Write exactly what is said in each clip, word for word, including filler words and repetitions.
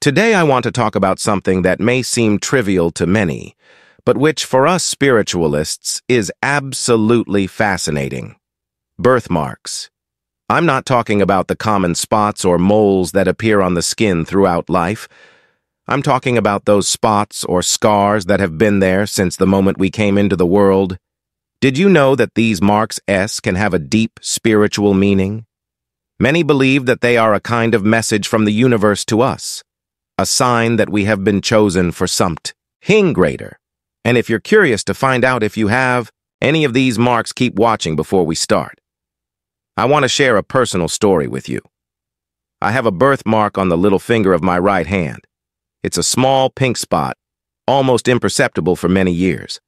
Today I want to talk about something that may seem trivial to many, but which for us spiritualists is absolutely fascinating. Birthmarks. I'm not talking about the common spots or moles that appear on the skin throughout life. I'm talking about those spots or scars that have been there since the moment we came into the world. Did you know that these marks S can have a deep spiritual meaning? Many believe that they are a kind of message from the universe to us, a sign that we have been chosen for something greater. And if you're curious to find out if you have any of these marks, keep watching before we start. I want to share a personal story with you. I have a birthmark on the little finger of my right hand. It's a small pink spot, almost imperceptible for many years.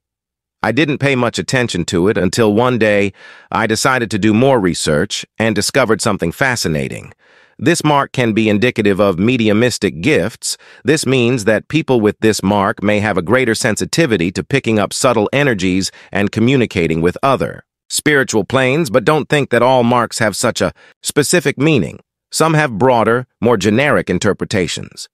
I didn't pay much attention to it until one day I decided to do more research and discovered something fascinating. This mark can be indicative of mediumistic gifts. This means that people with this mark may have a greater sensitivity to picking up subtle energies and communicating with other spiritual planes, but don't think that all marks have such a specific meaning. Some have broader, more generic interpretations.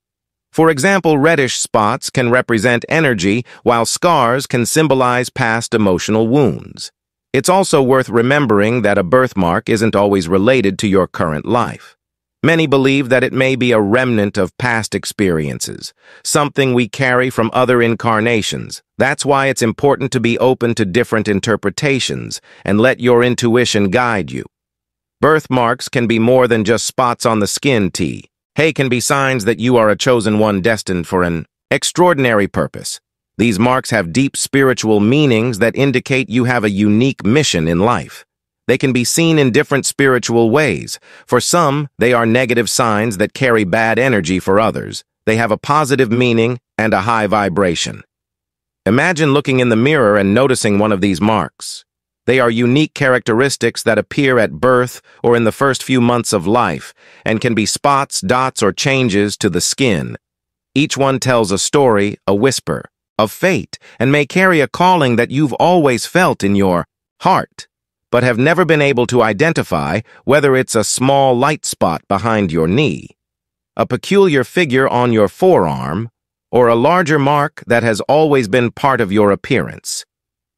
For example, reddish spots can represent energy, while scars can symbolize past emotional wounds. It's also worth remembering that a birthmark isn't always related to your current life. Many believe that it may be a remnant of past experiences, something we carry from other incarnations. That's why it's important to be open to different interpretations and let your intuition guide you. Birthmarks can be more than just spots on the skin. They can be signs that you are a chosen one destined for an extraordinary purpose. These marks have deep spiritual meanings that indicate you have a unique mission in life. They can be seen in different spiritual ways. For some, they are negative signs that carry bad energy. For others, they have a positive meaning and a high vibration. Imagine looking in the mirror and noticing one of these marks. They are unique characteristics that appear at birth or in the first few months of life and can be spots, dots, or changes to the skin. Each one tells a story, a whisper, of fate, and may carry a calling that you've always felt in your heart, but have never been able to identify, whether it's a small light spot behind your knee, a peculiar figure on your forearm, or a larger mark that has always been part of your appearance.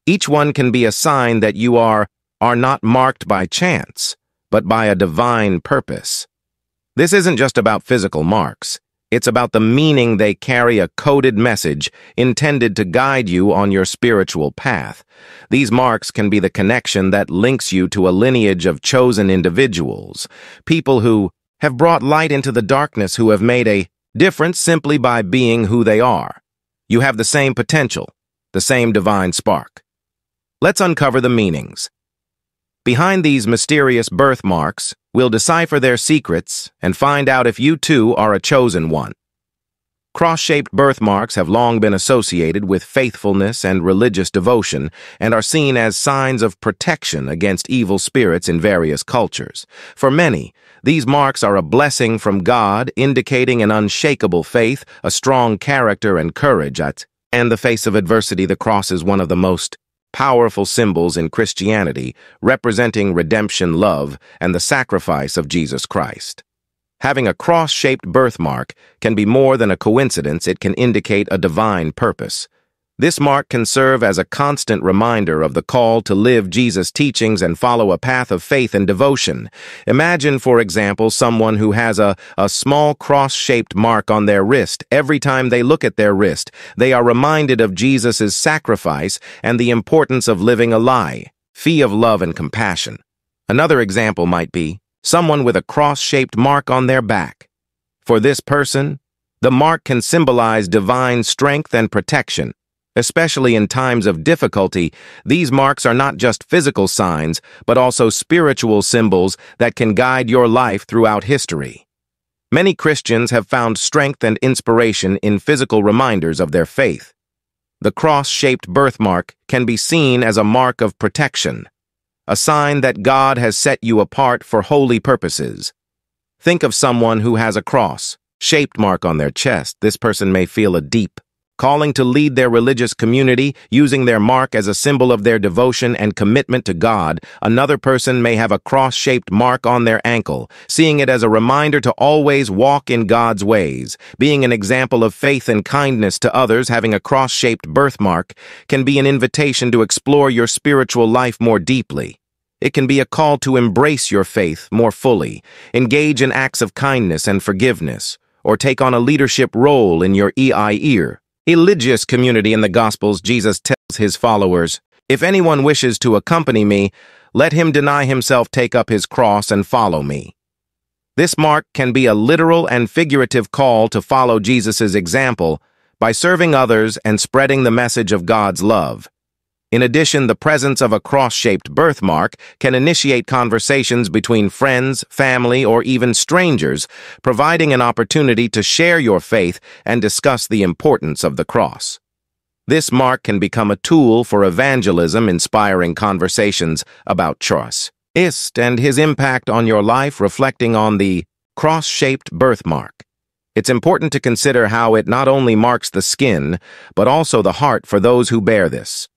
Each one can be a sign that you are, are not marked by chance, but by a divine purpose. This isn't just about physical marks. It's about the meaning they carry, a coded message intended to guide you on your spiritual path. These marks can be the connection that links you to a lineage of chosen individuals, people who have brought light into the darkness, who have made a difference simply by being who they are. You have the same potential, the same divine spark. Let's uncover the meanings behind these mysterious birthmarks. We'll decipher their secrets and find out if you too are a chosen one. Cross-shaped birthmarks have long been associated with faithfulness and religious devotion and are seen as signs of protection against evil spirits in various cultures. For many, these marks are a blessing from God, indicating an unshakable faith, a strong character, and courage. At and the face of adversity, the cross is one of the most powerful symbols in Christianity, representing redemption, love, and the sacrifice of Jesus Christ. Having a cross-shaped birthmark can be more than a coincidence. It can indicate a divine purpose. This mark can serve as a constant reminder of the call to live Jesus' teachings and follow a path of faith and devotion. Imagine, for example, someone who has a, a small cross-shaped mark on their wrist. Every time they look at their wrist, they are reminded of Jesus' sacrifice and the importance of living a lie, fee of love and compassion. Another example might be someone with a cross-shaped mark on their back. For this person, the mark can symbolize divine strength and protection. Especially in times of difficulty, these marks are not just physical signs, but also spiritual symbols that can guide your life throughout history. Many Christians have found strength and inspiration in physical reminders of their faith. The cross-shaped birthmark can be seen as a mark of protection, a sign that God has set you apart for holy purposes. Think of someone who has a cross-shaped mark on their chest. This person may feel a deep calling to lead their religious community, using their mark as a symbol of their devotion and commitment to God. Another person may have a cross-shaped mark on their ankle, seeing it as a reminder to always walk in God's ways. Being an example of faith and kindness to others, having a cross-shaped birthmark can be an invitation to explore your spiritual life more deeply. It can be a call to embrace your faith more fully, engage in acts of kindness and forgiveness, or take on a leadership role in your E I E R. Religious community. In the Gospels, Jesus tells his followers, "If anyone wishes to accompany me, let him deny himself, take up his cross, and follow me." This mark can be a literal and figurative call to follow Jesus' example by serving others and spreading the message of God's love. In addition, the presence of a cross-shaped birthmark can initiate conversations between friends, family, or even strangers, providing an opportunity to share your faith and discuss the importance of the cross. This mark can become a tool for evangelism, inspiring conversations about trust and his impact on your life. Reflecting on the cross-shaped birthmark, it's important to consider how it not only marks the skin, but also the heart for those who bear this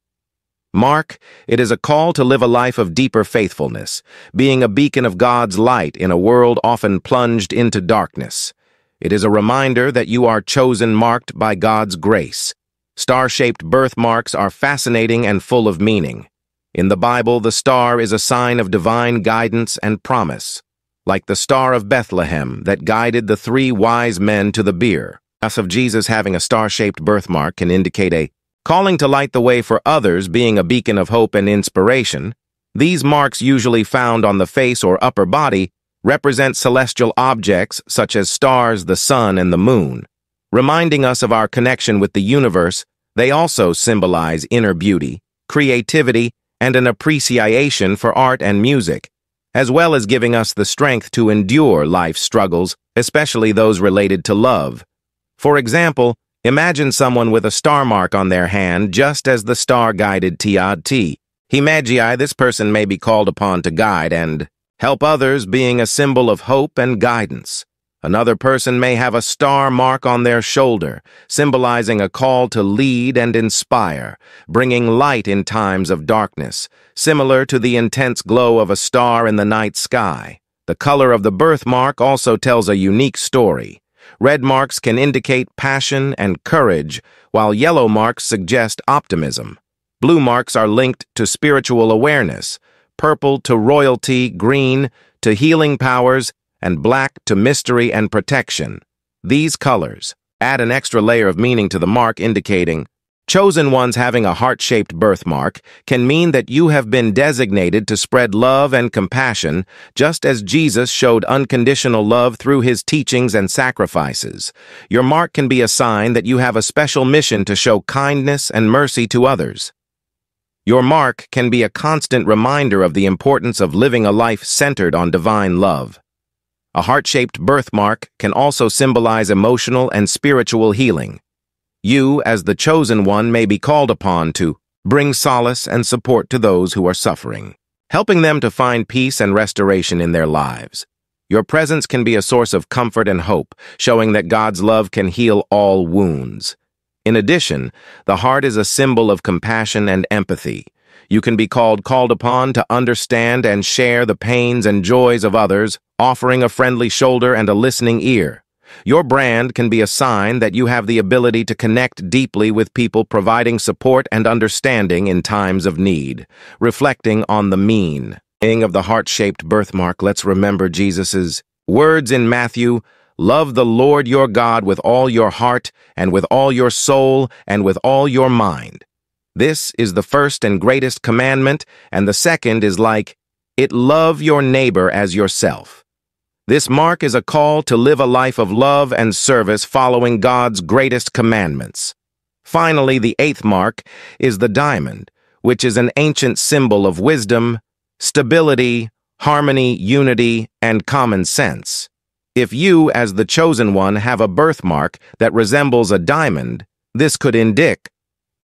mark. It is a call to live a life of deeper faithfulness, being a beacon of God's light in a world often plunged into darkness. It is a reminder that you are chosen, marked by God's grace. Star-shaped birthmarks are fascinating and full of meaning. In the Bible, the star is a sign of divine guidance and promise, like the Star of Bethlehem that guided the three wise men to the beer. As of Jesus, having a star-shaped birthmark can indicate a calling to light the way for others, being a beacon of hope and inspiration. These marks, usually found on the face or upper body, represent celestial objects such as stars, the sun, and the moon, reminding us of our connection with the universe. They also symbolize inner beauty, creativity, and an appreciation for art and music, as well as giving us the strength to endure life's struggles, especially those related to love. For example, imagine someone with a star mark on their hand, just as the star guided T A T. He Magi, this person may be called upon to guide and help others, being a symbol of hope and guidance. Another person may have a star mark on their shoulder, symbolizing a call to lead and inspire, bringing light in times of darkness, similar to the intense glow of a star in the night sky. The color of the birthmark also tells a unique story. Red marks can indicate passion and courage, while yellow marks suggest optimism. Blue marks are linked to spiritual awareness, purple to royalty, green to healing powers, and black to mystery and protection. These colors add an extra layer of meaning to the mark, indicating chosen ones. Having a heart-shaped birthmark can mean that you have been designated to spread love and compassion, just as Jesus showed unconditional love through his teachings and sacrifices. Your mark can be a sign that you have a special mission to show kindness and mercy to others. Your mark can be a constant reminder of the importance of living a life centered on divine love. A heart-shaped birthmark can also symbolize emotional and spiritual healing. You, as the chosen one, may be called upon to bring solace and support to those who are suffering, helping them to find peace and restoration in their lives. Your presence can be a source of comfort and hope, showing that God's love can heal all wounds. In addition, the heart is a symbol of compassion and empathy. You can be called called upon to understand and share the pains and joys of others, offering a friendly shoulder and a listening ear. Your brand can be a sign that you have the ability to connect deeply with people, providing support and understanding in times of need. Reflecting on the meaning of the heart-shaped birthmark, let's remember Jesus' words in Matthew, "Love the Lord your God with all your heart and with all your soul and with all your mind." This is the first and greatest commandment, and the second is like it, love your neighbor as yourself. This mark is a call to live a life of love and service, following God's greatest commandments. Finally, the eighth mark is the diamond, which is an ancient symbol of wisdom, stability, harmony, unity, and common sense. If you, as the chosen one, have a birthmark that resembles a diamond, this could indicate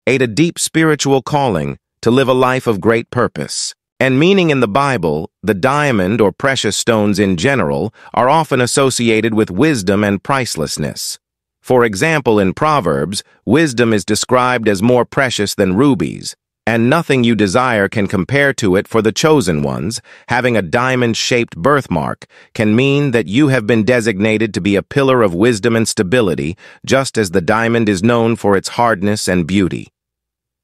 a deep spiritual calling to live a life of great purpose and meaning. In the Bible, the diamond, or precious stones in general, are often associated with wisdom and pricelessness. For example, in Proverbs, wisdom is described as more precious than rubies, and nothing you desire can compare to it for the chosen ones. Having a diamond-shaped birthmark can mean that you have been designated to be a pillar of wisdom and stability, just as the diamond is known for its hardness and beauty.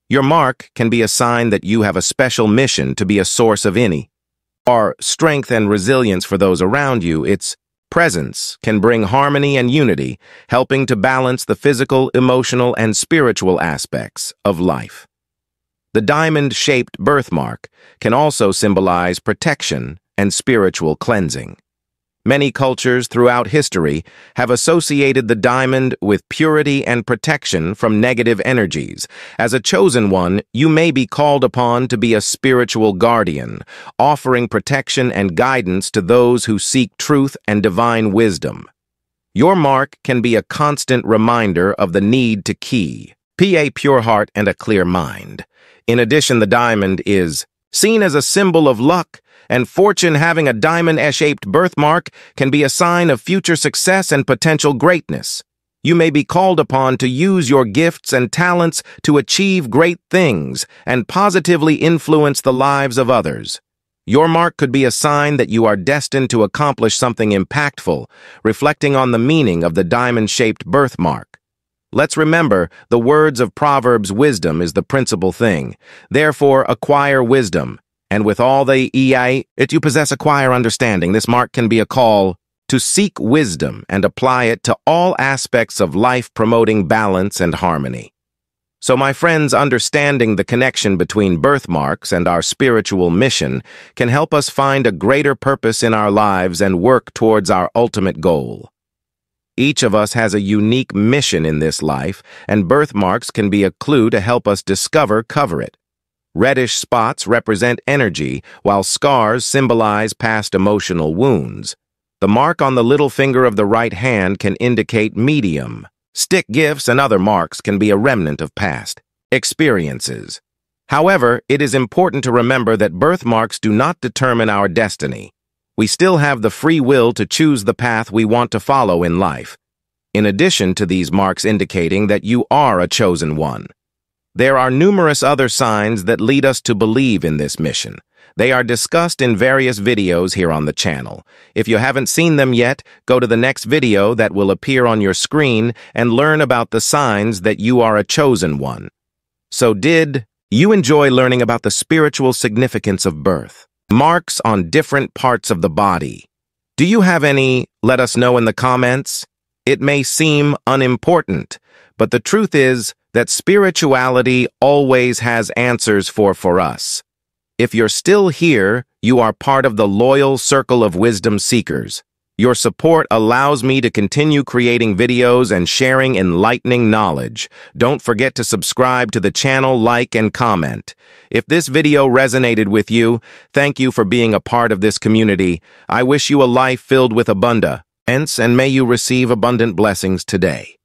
Your mark can be a sign that you have a special mission to be a source of any, or strength and resilience for those around you. Its presence can bring harmony and unity, helping to balance the physical, emotional, and spiritual aspects of life. The diamond-shaped birthmark can also symbolize protection and spiritual cleansing. Many cultures throughout history have associated the diamond with purity and protection from negative energies. As a chosen one, you may be called upon to be a spiritual guardian, offering protection and guidance to those who seek truth and divine wisdom. Your mark can be a constant reminder of the need to keep a pure heart and a clear mind. In addition, the diamond is seen as a symbol of luck and fortune. Having a diamond-shaped birthmark can be a sign of future success and potential greatness. You may be called upon to use your gifts and talents to achieve great things and positively influence the lives of others. Your mark could be a sign that you are destined to accomplish something impactful, reflecting on the meaning of the diamond-shaped birthmark. Let's remember the words of Proverbs: wisdom is the principal thing. Therefore, acquire wisdom, and with all the E I it you possess, acquire understanding. This mark can be a call to seek wisdom and apply it to all aspects of life, promoting balance and harmony. So, my friends, understanding the connection between birthmarks and our spiritual mission can help us find a greater purpose in our lives and work towards our ultimate goal. Each of us has a unique mission in this life, and birthmarks can be a clue to help us discover cover it. Reddish spots represent energy, while scars symbolize past emotional wounds. The mark on the little finger of the right hand can indicate medium. Stick gifts and other marks can be a remnant of past experiences. However, it is important to remember that birthmarks do not determine our destiny. We still have the free will to choose the path we want to follow in life. In addition to these marks indicating that you are a chosen one, there are numerous other signs that lead us to believe in this mission. They are discussed in various videos here on the channel. If you haven't seen them yet, go to the next video that will appear on your screen and learn about the signs that you are a chosen one. So, did you enjoy learning about the spiritual significance of birth? Marks on different parts of the body? Do you have any? Let us know in the comments. It may seem unimportant, but the truth is that spirituality always has answers for for us. If you're still here, you are part of the loyal circle of wisdom seekers. Your support allows me to continue creating videos and sharing enlightening knowledge. Don't forget to subscribe to the channel, like, and comment. If this video resonated with you, thank you for being a part of this community. I wish you a life filled with abundance, and may you receive abundant blessings today.